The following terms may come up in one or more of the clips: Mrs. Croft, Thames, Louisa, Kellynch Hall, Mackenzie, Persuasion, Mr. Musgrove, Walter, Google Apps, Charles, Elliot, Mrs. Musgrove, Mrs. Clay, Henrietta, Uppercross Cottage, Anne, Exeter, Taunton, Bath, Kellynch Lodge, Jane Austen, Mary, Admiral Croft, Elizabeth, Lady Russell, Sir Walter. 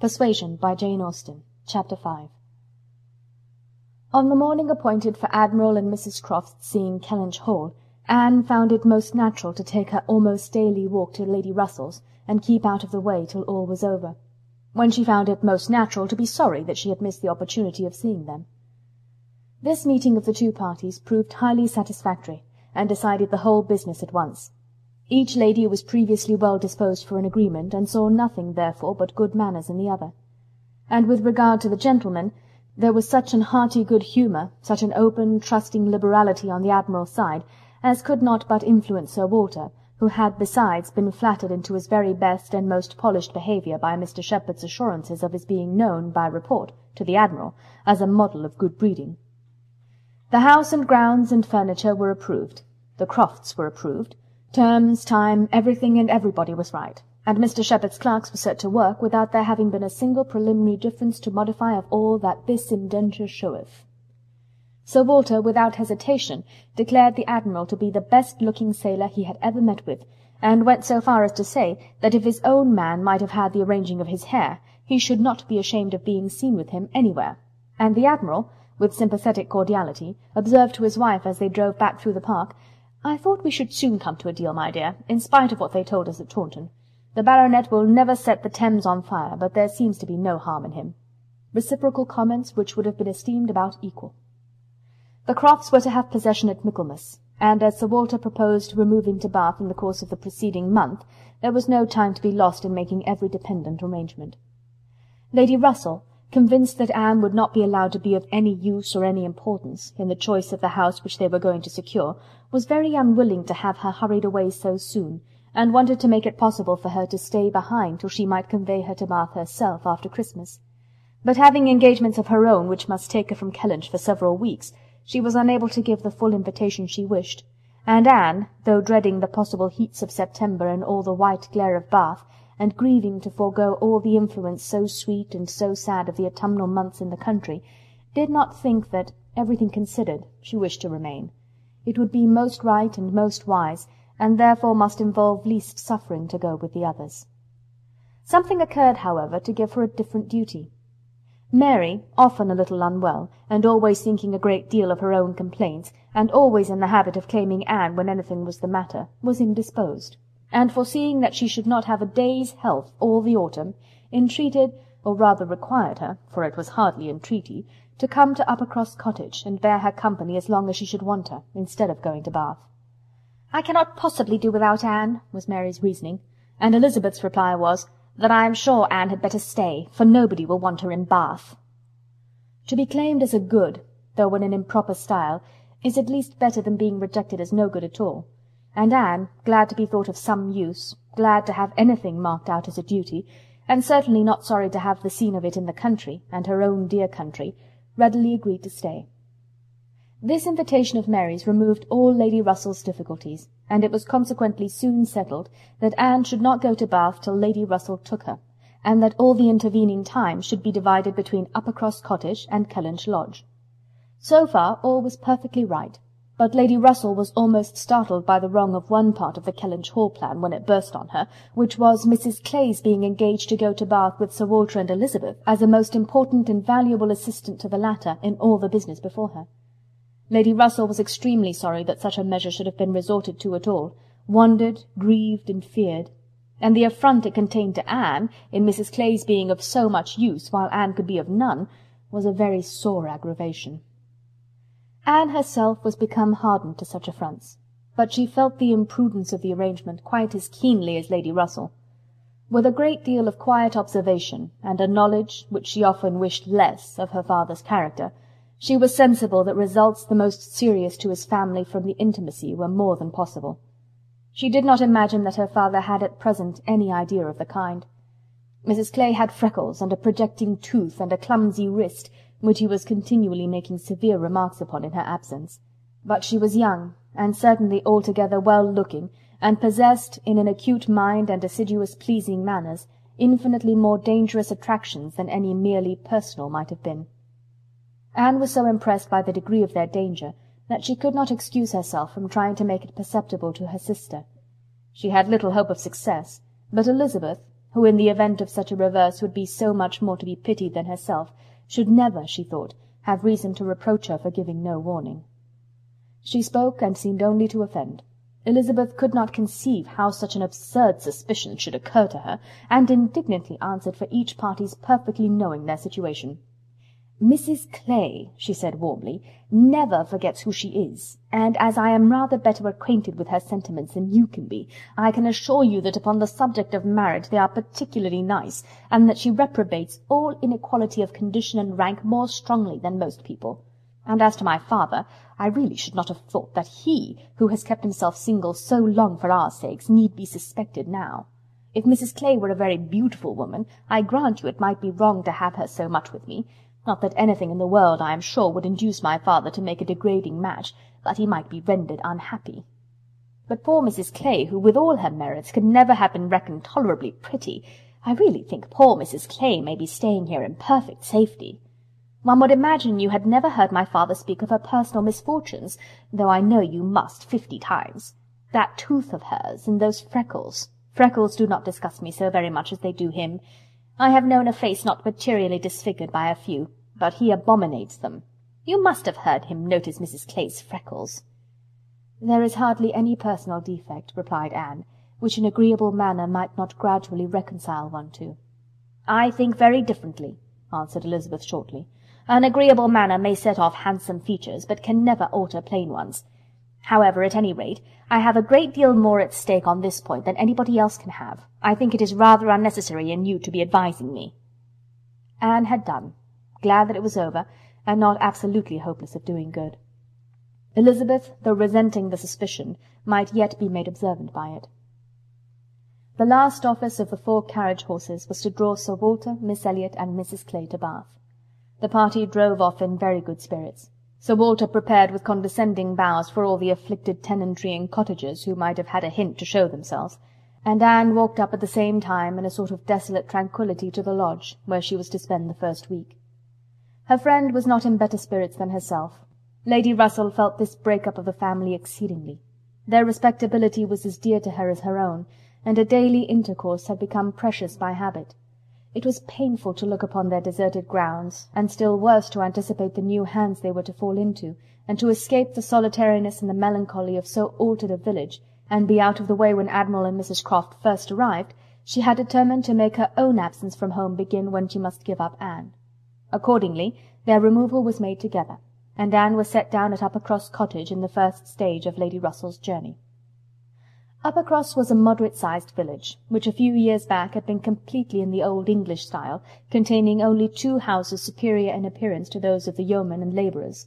Persuasion by Jane Austen, Chapter 5. On the morning appointed for Admiral and Mrs. Croft's seeing Kellynch Hall, Anne found it most natural to take her almost daily walk to Lady Russell's and keep out of the way till all was over, when she found it most natural to be sorry that she had missed the opportunity of seeing them. This meeting of the two parties proved highly satisfactory, and decided the whole business at once. Each lady was previously well disposed for an agreement, and saw nothing, therefore, but good manners in the other. And with regard to the gentlemen, there was such an hearty good humour, such an open, trusting liberality on the Admiral's side, as could not but influence Sir Walter, who had besides been flattered into his very best and most polished behaviour by Mr. Shepherd's assurances of his being known, by report, to the Admiral, as a model of good breeding. The house and grounds and furniture were approved, the Crofts were approved, terms, time, everything and everybody was right, and Mr. Shepherd's clerks were set to work without there having been a single preliminary difference to modify of all that this indenture showeth. Sir Walter, without hesitation, declared the Admiral to be the best-looking sailor he had ever met with, and went so far as to say that if his own man might have had the arranging of his hair, he should not be ashamed of being seen with him anywhere. And the Admiral, with sympathetic cordiality, observed to his wife as they drove back through the park, "I thought we should soon come to a deal, my dear, in spite of what they told us at Taunton. The Baronet will never set the Thames on fire, but there seems to be no harm in him." Reciprocal comments which would have been esteemed about equal. The Crofts were to have possession at Michaelmas, and as Sir Walter proposed removing to Bath in the course of the preceding month, there was no time to be lost in making every dependent arrangement. Lady Russell, convinced that Anne would not be allowed to be of any use or any importance in the choice of the house which they were going to secure, was very unwilling to have her hurried away so soon, and wanted to make it possible for her to stay behind till she might convey her to Bath herself after Christmas. But having engagements of her own which must take her from Kellynch for several weeks, she was unable to give the full invitation she wished, and Anne, though dreading the possible heats of September and all the white glare of Bath, and grieving to forego all the influence so sweet and so sad of the autumnal months in the country, did not think that, everything considered, she wished to remain. It would be most right and most wise, and therefore must involve least suffering to go with the others. Something occurred, however, to give her a different duty. Mary, often a little unwell, and always thinking a great deal of her own complaints, and always in the habit of claiming Anne when anything was the matter, was indisposed, and foreseeing that she should not have a day's health all the autumn, entreated, or rather required her, for it was hardly entreaty, to come to Uppercross Cottage and bear her company as long as she should want her, instead of going to Bath. "I cannot possibly do without Anne," was Mary's reasoning, and Elizabeth's reply was, "that I am sure Anne had better stay, for nobody will want her in Bath." To be claimed as a good, though in an improper style, is at least better than being rejected as no good at all, and Anne, glad to be thought of some use, glad to have anything marked out as a duty, and certainly not sorry to have the scene of it in the country, and her own dear country, readily agreed to stay. This invitation of Mary's removed all Lady Russell's difficulties, and it was consequently soon settled that Anne should not go to Bath till Lady Russell took her, and that all the intervening time should be divided between Uppercross Cottage and Kellynch Lodge. So far all was perfectly right, but Lady Russell was almost startled by the wrong of one part of the Kellynch Hall plan when it burst on her, which was Mrs. Clay's being engaged to go to Bath with Sir Walter and Elizabeth as a most important and valuable assistant to the latter in all the business before her. Lady Russell was extremely sorry that such a measure should have been resorted to at all, wondered, grieved, and feared, and the affront it contained to Anne, in Mrs. Clay's being of so much use while Anne could be of none, was a very sore aggravation. Anne herself was become hardened to such affronts, but she felt the imprudence of the arrangement quite as keenly as Lady Russell. With a great deal of quiet observation, and a knowledge, which she often wished less, of her father's character, she was sensible that results the most serious to his family from the intimacy were more than possible. She did not imagine that her father had at present any idea of the kind. Mrs. Clay had freckles and a projecting tooth and a clumsy wrist, which he was continually making severe remarks upon in her absence. But she was young, and certainly altogether well-looking, and possessed, in an acute mind and assiduous pleasing manners, infinitely more dangerous attractions than any merely personal might have been. Anne was so impressed by the degree of their danger that she could not excuse herself from trying to make it perceptible to her sister. She had little hope of success, but Elizabeth, who in the event of such a reverse would be so much more to be pitied than herself, should never, she thought, have reason to reproach her for giving no warning. She spoke, and seemed only to offend. Elizabeth could not conceive how such an absurd suspicion should occur to her, and indignantly answered for each party's perfectly knowing their situation. "Mrs. Clay," she said warmly, "never forgets who she is, and as I am rather better acquainted with her sentiments than you can be, I can assure you that upon the subject of marriage they are particularly nice, and that she reprobates all inequality of condition and rank more strongly than most people. And as to my father, I really should not have thought that he, who has kept himself single so long for our sakes, need be suspected now. If Mrs. Clay were a very beautiful woman, I grant you it might be wrong to have her so much with me. Not that anything in the world, I am sure, would induce my father to make a degrading match, but he might be rendered unhappy. But poor Mrs. Clay, who with all her merits could never have been reckoned tolerably pretty, I really think poor Mrs. Clay may be staying here in perfect safety. One would imagine you had never heard my father speak of her personal misfortunes, though I know you must 50 times. That tooth of hers, and those freckles. Freckles do not disgust me so very much as they do him. I have known a face not materially disfigured by a few, but he abominates them. You must have heard him notice Mrs. Clay's freckles." "There is hardly any personal defect," replied Anne, "which an agreeable manner might not gradually reconcile one to." "I think very differently," answered Elizabeth shortly. "An agreeable manner may set off handsome features, but can never alter plain ones. However, at any rate, I have a great deal more at stake on this point than anybody else can have. I think it is rather unnecessary in you to be advising me." Anne had done, glad that it was over, and not absolutely hopeless of doing good. Elizabeth, though resenting the suspicion, might yet be made observant by it. The last office of the 4 carriage horses was to draw Sir Walter, Miss Elliot, and Mrs. Clay to Bath. The party drove off in very good spirits. Sir Walter prepared with condescending bows for all the afflicted tenantry and cottagers who might have had a hint to show themselves, and Anne walked up at the same time in a sort of desolate tranquillity to the lodge where she was to spend the first week. Her friend was not in better spirits than herself. Lady Russell felt this break-up of the family exceedingly. Their respectability was as dear to her as her own, and her daily intercourse had become precious by habit. It was painful to look upon their deserted grounds, and still worse to anticipate the new hands they were to fall into, and to escape the solitariness and the melancholy of so altered a village, and be out of the way when Admiral and Mrs. Croft first arrived. She had determined to make her own absence from home begin when she must give up Anne. Accordingly, their removal was made together, and Anne was set down at Uppercross Cottage in the first stage of Lady Russell's journey. Uppercross was a moderate-sized village, which a few years back had been completely in the old English style, containing only 2 houses superior in appearance to those of the yeomen and labourers.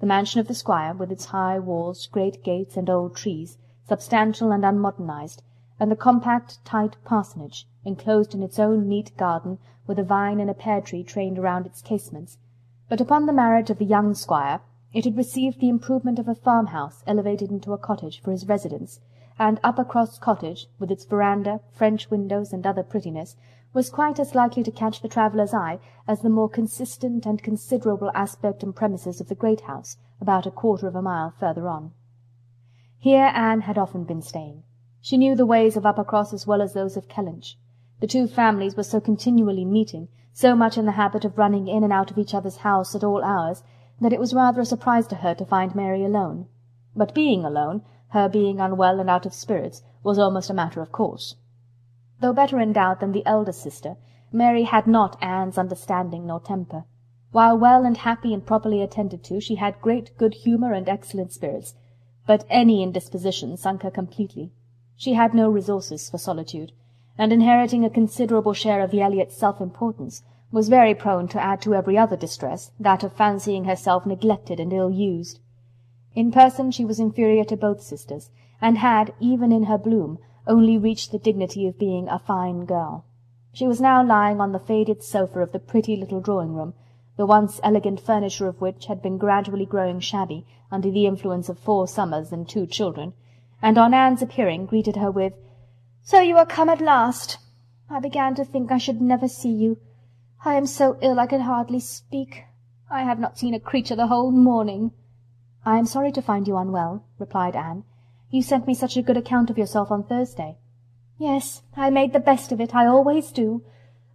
The mansion of the squire, with its high walls, great gates, and old trees, substantial and unmodernized, and the compact, tight parsonage, enclosed in its own neat garden, with a vine and a pear-tree trained around its casements. But upon the marriage of the young squire, it had received the improvement of a farmhouse elevated into a cottage for his residence, and Uppercross Cottage, with its veranda, French windows, and other prettiness, was quite as likely to catch the traveller's eye as the more consistent and considerable aspect and premises of the great house, about a quarter of a mile further on. Here Anne had often been staying. She knew the ways of Uppercross as well as those of Kellynch. The 2 families were so continually meeting, so much in the habit of running in and out of each other's house at all hours, that it was rather a surprise to her to find Mary alone. But being alone, her being unwell and out of spirits, was almost a matter of course. Though better endowed than the elder sister, Mary had not Anne's understanding nor temper. While well and happy and properly attended to, she had great good humour and excellent spirits, but any indisposition sunk her completely. She had no resources for solitude, and inheriting a considerable share of the Elliot's self-importance, was very prone to add to every other distress that of fancying herself neglected and ill-used. In person she was inferior to both sisters, and had, even in her bloom, only reached the dignity of being a fine girl. She was now lying on the faded sofa of the pretty little drawing-room, the once elegant furniture of which had been gradually growing shabby under the influence of 4 summers and 2 children, and on Anne's appearing greeted her with, "So you are come at last. I began to think I should never see you. I am so ill I can hardly speak. I have not seen a creature the whole morning." "I am sorry to find you unwell," replied Anne. "You sent me such a good account of yourself on Thursday." Yes, I made the best of it, I always do,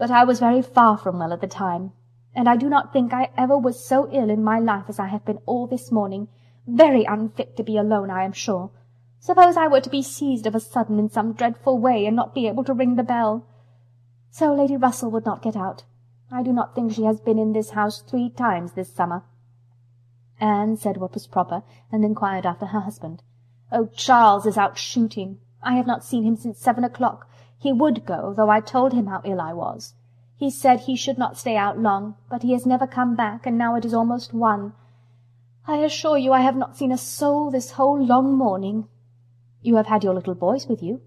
but I was very far from well at the time, and I do not think I ever was so ill in my life as I have been all this morning, very unfit to be alone, I am sure. Suppose I were to be seized of a sudden in some dreadful way, and not be able to ring the bell. So Lady Russell would not get out. I do not think she has been in this house 3 times this summer. Anne said what was proper, and inquired after her husband. Oh, Charles is out shooting. I have not seen him since 7 o'clock. He would go, though I told him how ill I was. He said he should not stay out long, but he has never come back, and now it is almost 1. I assure you I have not seen a soul this whole long morning. You have had your little boys with you?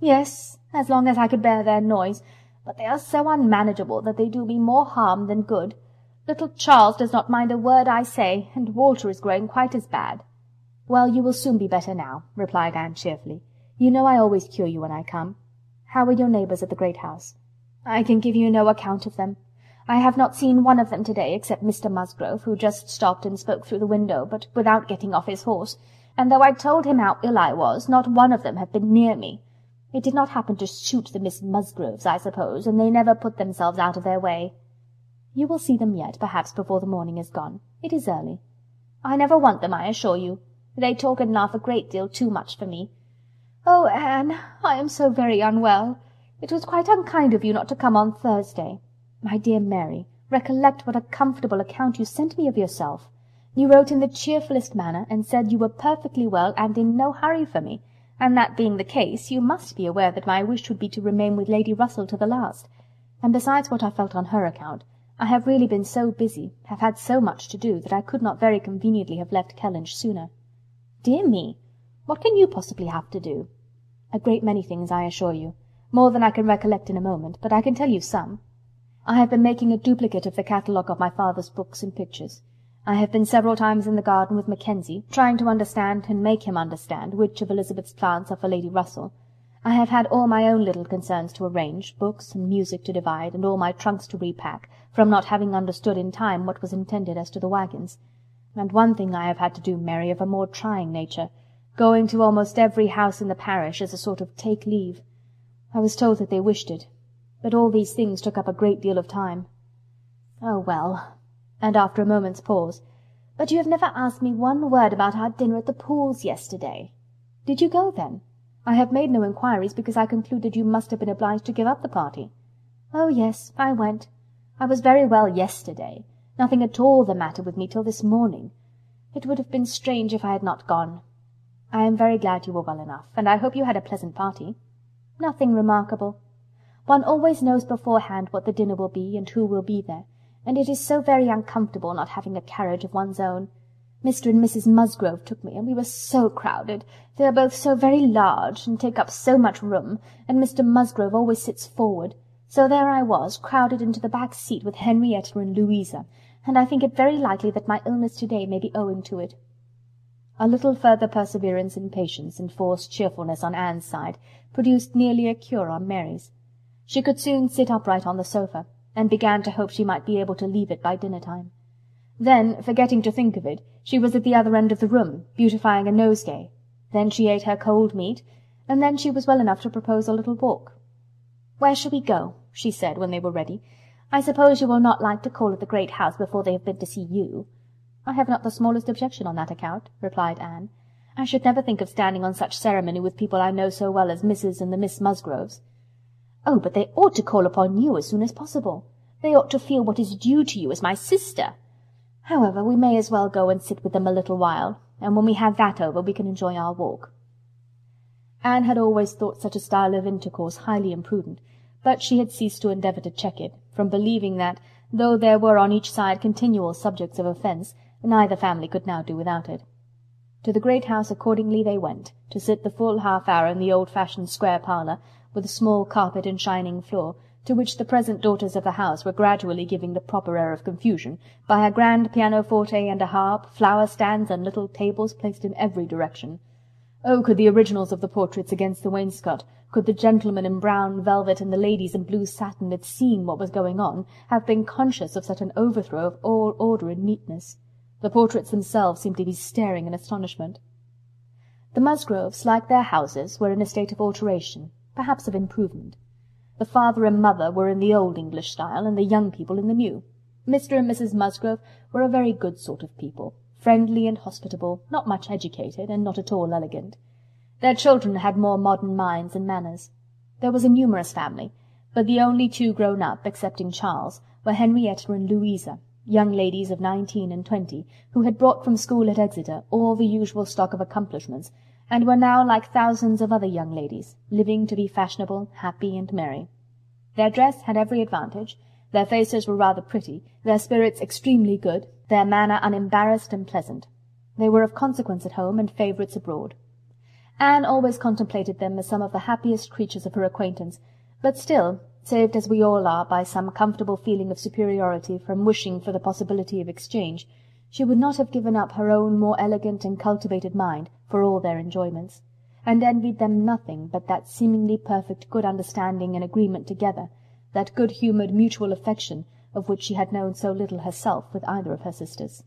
Yes, as long as I could bear their noise, but they are so unmanageable that they do me more harm than good. Little Charles does not mind a word I say, and Walter is growing quite as bad. Well, you will soon be better now, replied Anne cheerfully. You know I always cure you when I come. How are your neighbours at the great house? I can give you no account of them. I have not seen one of them to-day except Mr. Musgrove, who just stopped and spoke through the window, but without getting off his horse, and though I told him how ill I was, not one of them have been near me. It did not happen to suit the Miss Musgroves, I suppose, and they never put themselves out of their way. You will see them yet, perhaps, before the morning is gone. It is early. I never want them, I assure you. They talk and laugh a great deal too much for me. Oh, Anne, I am so very unwell. It was quite unkind of you not to come on Thursday. My dear Mary, recollect what a comfortable account you sent me of yourself. You wrote in the cheerfullest manner, and said you were perfectly well and in no hurry for me, and that being the case, you must be aware that my wish would be to remain with Lady Russell to the last. And besides what I felt on her account, I have really been so busy, have had so much to do, that I could not very conveniently have left Kellynch sooner. Dear me! What can you possibly have to do? A great many things, I assure you, more than I can recollect in a moment, but I can tell you some. I have been making a duplicate of the catalogue of my father's books and pictures. I have been several times in the garden with Mackenzie, trying to understand and make him understand which of Elizabeth's plants are for Lady Russell. I have had all my own little concerns to arrange, books and music to divide, and all my trunks to repack, from not having understood in time what was intended as to the wagons. And one thing I have had to do, Mary, of a more trying nature, going to almost every house in the parish as a sort of take leave. I was told that they wished it, but all these things took up a great deal of time. Oh, well, and after a moment's pause, but you have never asked me one word about our dinner at the Pooles yesterday. Did you go, then? I have made no inquiries, because I concluded you must have been obliged to give up the party. Oh, yes, I went. I was very well yesterday. Nothing at all the matter with me till this morning. It would have been strange if I had not gone. I am very glad you were well enough, and I hope you had a pleasant party. Nothing remarkable. One always knows beforehand what the dinner will be and who will be there, and it is so very uncomfortable not having a carriage of one's own. Mr. and Mrs. Musgrove took me, and we were so crowded. They are both so very large, and take up so much room, and Mr. Musgrove always sits forward. So there I was, crowded into the back seat with Henrietta and Louisa, and I think it very likely that my illness to-day may be owing to it. A little further perseverance and patience and forced cheerfulness on Anne's side produced nearly a cure on Mary's. She could soon sit upright on the sofa, and began to hope she might be able to leave it by dinner-time. Then, forgetting to think of it, she was at the other end of the room, beautifying a nosegay. Then she ate her cold meat, and then she was well enough to propose a little walk. "Where shall we go?" she said when they were ready. "I suppose you will not like to call at the great house before they have been to see you." "I have not the smallest objection on that account," replied Anne. "I should never think of standing on such ceremony with people I know so well as Mrs. and the Miss Musgroves." "Oh, but they ought to call upon you as soon as possible. They ought to feel what is due to you as my sister. However, we may as well go and sit with them a little while, and when we have that over we can enjoy our walk." Anne had always thought such a style of intercourse highly imprudent, but she had ceased to endeavour to check it, from believing that, though there were on each side continual subjects of offence, neither family could now do without it. To the great house accordingly they went, to sit the full half-hour in the old-fashioned square parlour, with a small carpet and shining floor, to which the present daughters of the house were gradually giving the proper air of confusion, by a grand pianoforte and a harp, flower-stands and little tables placed in every direction. Oh, could the originals of the portraits against the wainscot, could the gentlemen in brown velvet and the ladies in blue satin that had seen what was going on, have been conscious of such an overthrow of all order and neatness? The portraits themselves seemed to be staring in astonishment. The Musgroves, like their houses, were in a state of alteration, perhaps of improvement. The father and mother were in the old English style, and the young people in the new. Mr. and Mrs. Musgrove were a very good sort of people, friendly and hospitable, not much educated, and not at all elegant. Their children had more modern minds and manners. There was a numerous family, but the only two grown up, excepting Charles, were Henrietta and Louisa, young ladies of 19 and 20, who had brought from school at Exeter all the usual stock of accomplishments, and were now like thousands of other young ladies, living to be fashionable, happy, and merry. Their dress had every advantage, their faces were rather pretty, their spirits extremely good, their manner unembarrassed and pleasant. They were of consequence at home and favourites abroad. Anne always contemplated them as some of the happiest creatures of her acquaintance, but still, saved as we all are by some comfortable feeling of superiority from wishing for the possibility of exchange, she would not have given up her own more elegant and cultivated mind for all their enjoyments, and envied them nothing but that seemingly perfect good understanding and agreement together, that good-humoured mutual affection of which she had known so little herself with either of her sisters.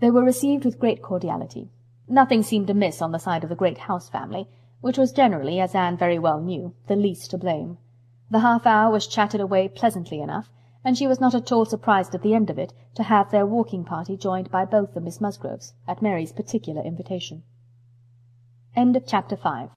They were received with great cordiality. Nothing seemed amiss on the side of the great house family, which was generally, as Anne very well knew, the least to blame. The half-hour was chatted away pleasantly enough, and she was not at all surprised at the end of it to have their walking party joined by both the Miss Musgroves, at Mary's particular invitation. End of Chapter 5.